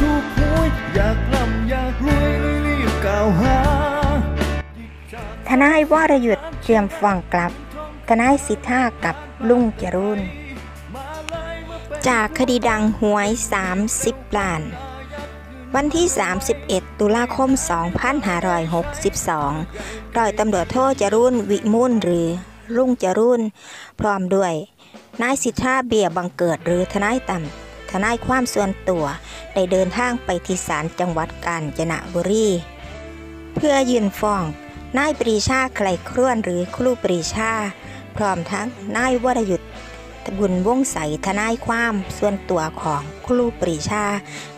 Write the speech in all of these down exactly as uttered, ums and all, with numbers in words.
ถูกหวยอยากร่ำอยากรวยเลยรีบกล่าวหาทนายวรยุทธ์เตรียมฟังกลับทนายสิทธากับลุงจรูนจากคดีดังหวยสามสิบล้านวันที่สามสิบเอ็ดตุลาคมสองพันห้าร้อยหกสิบสองร้อยตำรวจโทจรูนวิมูลหรือลุงจรูนพร้อมด้วยนายสิทธาเบี้ยบังเกิดหรือทนายตั้มทนายความส่วนตัวได้เดินทางไปที่ศาลจังหวัดกาญจนบุรีเพื่อยื่นฟ้องนายปรีชาไกลครวนหรือครูปรีชาพร้อมทั้งนายวรยุทธ์บุญวงศ์ใสทนายความส่วนตัวของครูปรีชา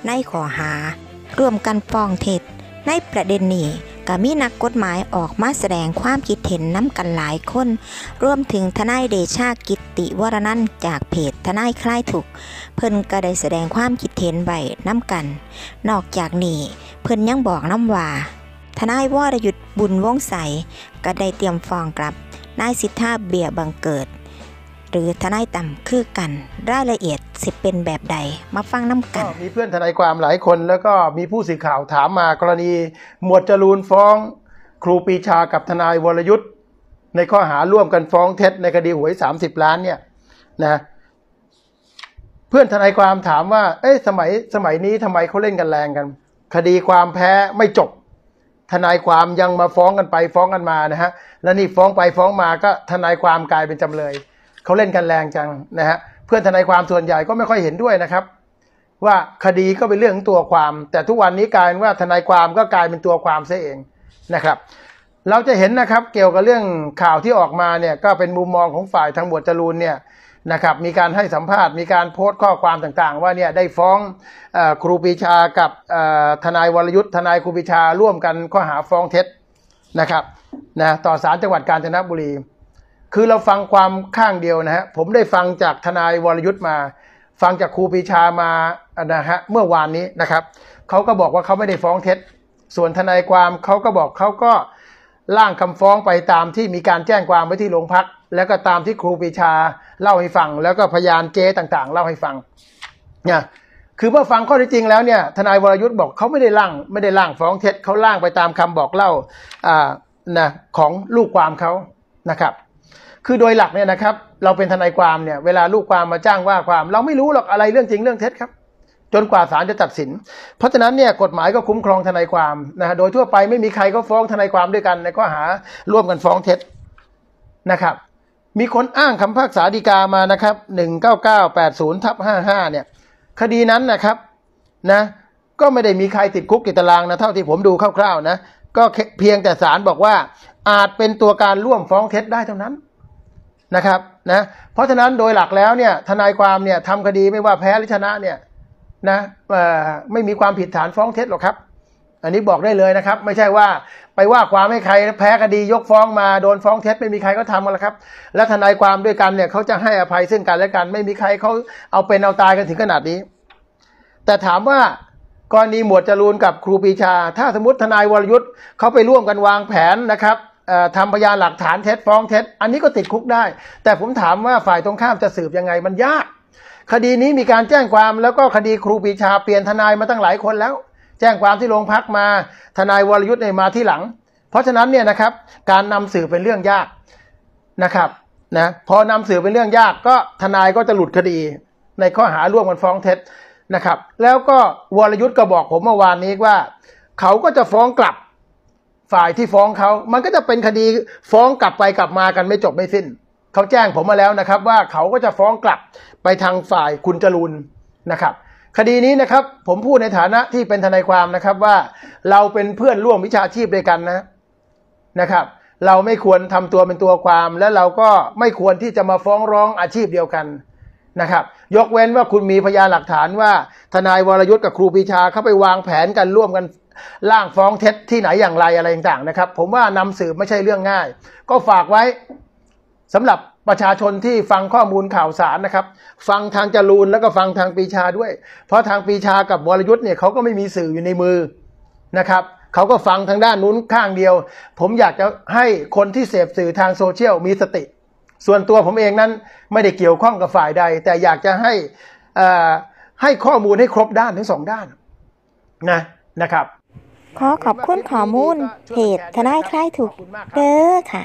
ในข้อหาร่วมกันฟ้องเท็จในประเด็นนี้ก็มีนักกฎหมายออกมาแสดงความคิดเห็นน้ำกันหลายคนรวมถึงทนายเดชากิตติวรนันท์จากเพจทนายคลายทุกข์เพิ่นก็ได้แสดงความคิดเห็นไว้น้ำกันนอกจากนี้เพิ่นยังบอกน้ำว่าทนายวรยุทธ์บุญวงศ์ใสก็ได้เตรียมฟ้องกลับนายสิทธาเบี้ยบังเกิดหรือทนายตั้มคือกันรายละเอียดสิเป็นแบบใดมาฟังน้ำกันมีเพื่อนทนายความหลายคนแล้วก็มีผู้สื่อข่าวถามมากรณีหมวดจรูนฟ้องครูปรีชากับทนายวรยุทธ์ในข้อหาร่วมกันฟ้องเท็จในคดีหวยสามสิบล้านเนี่ยนะเพื่อนทนายความถามว่าเอ้ยสมัยสมัยนี้ทำไมเขาเล่นกันแรงกันคดีความแพ้ไม่จบทนายความยังมาฟ้องกันไปฟ้องกันมานะฮะและนี่ฟ้องไปฟ้องมาก็ทนายความกลายเป็นจำเลยเขาเล่นกันแรงจังนะฮะเพื่อนทนายความส่วนใหญ่ก็ไม่ค่อยเห็นด้วยนะครับว่าคดีก็เป็นเรื่องของตัวความแต่ทุกวันนี้กลายเป็นว่าทนายความก็กลายเป็นตัวความซะเองนะครับเราจะเห็นนะครับเกี่ยวกับเรื่องข่าวที่ออกมาเนี่ยก็เป็นมุมมองของฝ่ายทางหมวดจรูนเนี่ยนะครับมีการให้สัมภาษณ์มีการโพสต์ข้อความต่างๆว่าเนี่ยได้ฟ้องครูปรีชากับทนายวรยุทธ์ทนายครูปรีชาร่วมกันข้อหาฟ้องเท็จนะครับนะต่อศาลจังหวัดกาญจนบุรีคือเราฟังความข้างเดียวนะฮะผมได้ฟังจากทนายวรยุทธ์มาฟังจากครูปรีชามานะฮะเมื่อวานนี้นะครับเขาก็บอกว่าเขาไม่ได้ฟ้องเท็จส่วนทนายความเขาก็บอกเขาก็ร่างคำฟ้องไปตามที่มีการแจ้งความไว้ที่โรงพักแล้วก็ตามที่ครูปรีชาเล่าให้ฟังแล้วก็พยานเจ๊ต่างๆเล่าให้ฟังเนี่ยคือเมื่อฟังข้อเท็จจริงแล้วเนี่ยทนายวรยุทธ์บอกเขาไม่ได้ร่างไม่ได้ร่างฟ้องเท็จเขาร่างไปตามคำบอกเล่าอ่านะของลูกความเขานะครับคือโดยหลักเนี่ยนะครับเราเป็นทนายความเนี่ยเวลาลูกความมาจ้างว่าความเราไม่รู้หรอกอะไรเรื่องจริงเรื่องเท็จครับจนกว่าศาลจะตัดสินเพราะฉะนั้นเนี่ยกฎหมายก็คุ้มครองทนายความนะฮะโดยทั่วไปไม่มีใครก็ฟ้องทนายความด้วยกันในข้อหาร่วมกันฟ้องเท็จนะครับมีคนอ้างคำพิพากษาฎีกามานะครับหนึ่งเก้าเก้าแปดศูนย์ทับห้าห้าเนี่ยคดีนั้นนะครับนะก็ไม่ได้มีใครติดคุกติดตารางนะเท่าที่ผมดูคร่าวๆนะก็เพียงแต่ศาลบอกว่าอาจเป็นตัวการร่วมฟ้องเท็จได้เท่านั้นนะครับนะเพราะฉะนั้นโดยหลักแล้วเนี่ยทนายความเนี่ยทำคดีไม่ว่าแพ้หรือชนะเนี่ยนะไม่มีความผิดฐานฟ้องเท็จหรอกครับอันนี้บอกได้เลยนะครับไม่ใช่ว่าไปว่าความให้ใครแพ้คดียกฟ้องมาโดนฟ้องเท็จไม่มีใครก็ทำกันแล้วครับและทนายความด้วยกันเนี่ยเขาจะให้อภัยซึ่งกันและกันไม่มีใครเขาเอาเป็นเอาตายกันถึงขนาดนี้แต่ถามว่ากรณีหมวดจรูนกับครูปรีชาถ้าสมมติทนายวรยุทธ์เขาไปร่วมกันวางแผนนะครับทำพยานหลักฐานเท็จฟ้องเท็จอันนี้ก็ติดคุกได้แต่ผมถามว่าฝ่ายตรงข้ามจะสืบยังไงมันยากคดีนี้มีการแจ้งความแล้วก็คดีครูปรีชาเปลี่ยนทนายมาตั้งหลายคนแล้วแจ้งความที่โรงพักมาทนายวรยุทธ์เนี่ยมาที่หลังเพราะฉะนั้นเนี่ยนะครับการนำสืบเป็นเรื่องยากนะครับนะพอนำสืบเป็นเรื่องยากก็ทนายก็จะหลุดคดีในข้อหาร่วมกันฟ้องเท็จนะครับแล้วก็วรยุทธ์ก็บอกผมเมื่อวานนี้ว่าเขาก็จะฟ้องกลับฝ่ายที่ฟ้องเขามันก็จะเป็นคดีฟ้องกลับไปกลับมากันไม่จบไม่สิ้นเขาแจ้งผมมาแล้วนะครับว่าเขาก็จะฟ้องกลับไปทางฝ่ายคุณจรูนนะครับคดีนี้นะครับผมพูดในฐานะที่เป็นทนายความนะครับว่าเราเป็นเพื่อนร่วมวิชาชีพด้วยกันนะนะครับเราไม่ควรทำตัวเป็นตัวความและเราก็ไม่ควรที่จะมาฟ้องร้องอาชีพเดียวกันนะครับยกเว้นว่าคุณมีพยานหลักฐานว่าทนายวรยุทธ์กับครูปรีชาเขาไปวางแผนกันร่วมกันร่างฟ้องเท็จที่ไหนอย่างไรอะไรต่างๆนะครับผมว่านำสืบไม่ใช่เรื่องง่ายก็ฝากไว้สำหรับประชาชนที่ฟังข้อมูลข่าวสารนะครับฟังทางจรูนแล้วก็ฟังทางปรีชาด้วยเพราะทางปรีชากับวรยุทธ์เนี่ยเขาก็ไม่มีสื่ออยู่ในมือนะครับเขาก็ฟังทางด้านนู้นข้างเดียวผมอยากจะให้คนที่เสพสื่อทางโซเชียลมีสติส่วนตัวผมเองนั้นไม่ได้เกี่ยวข้องกับฝ่ายใดแต่อยากจะให้ให้ข้อมูลให้ครบด้านทั้งสองด้าน นะนะครับขอขอบคุณข้อมูลเพจทนายคลายทุกข์เด้อค่ะ